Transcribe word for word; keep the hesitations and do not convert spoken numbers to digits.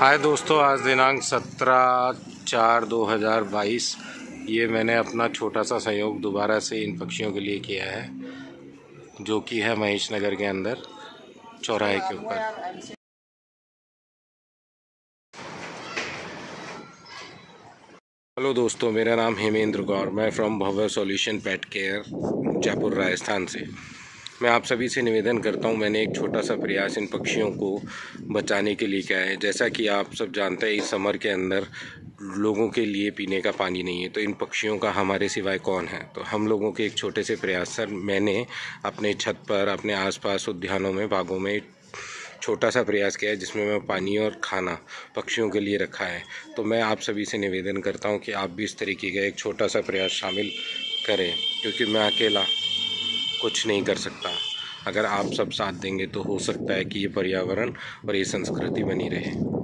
हाय दोस्तों, आज दिनांक सत्रह चार दो हज़ार बाईस। ये मैंने अपना छोटा सा सहयोग दोबारा से इन पक्षियों के लिए किया है, जो कि है महेश नगर के अंदर चौराहे के ऊपर। हेलो दोस्तों, मेरा नाम हेमेंद्र गौर, मैं from Bhavya solution pet care Jaipur Rajasthan से। मैं आप सभी से निवेदन करता हूं, मैंने एक छोटा सा प्रयास इन पक्षियों को बचाने के लिए किया है। जैसा कि आप सब जानते हैं, इस समर के अंदर लोगों के लिए पीने का पानी नहीं है, तो इन पक्षियों का हमारे सिवाय कौन है। तो हम लोगों के एक छोटे से प्रयास सर मैंने अपने छत पर, अपने आसपास उद्यानों में, बागों में छोटा सा प्रयास किया है, जिसमें मैं पानी और खाना पक्षियों के लिए रखा है। तो मैं आप सभी से निवेदन करता हूँ कि आप भी इस तरीके का एक छोटा सा प्रयास शामिल करें, क्योंकि मैं अकेला कुछ नहीं कर सकता। अगर आप सब साथ देंगे तो हो सकता है कि ये पर्यावरण और ये संस्कृति बनी रहे।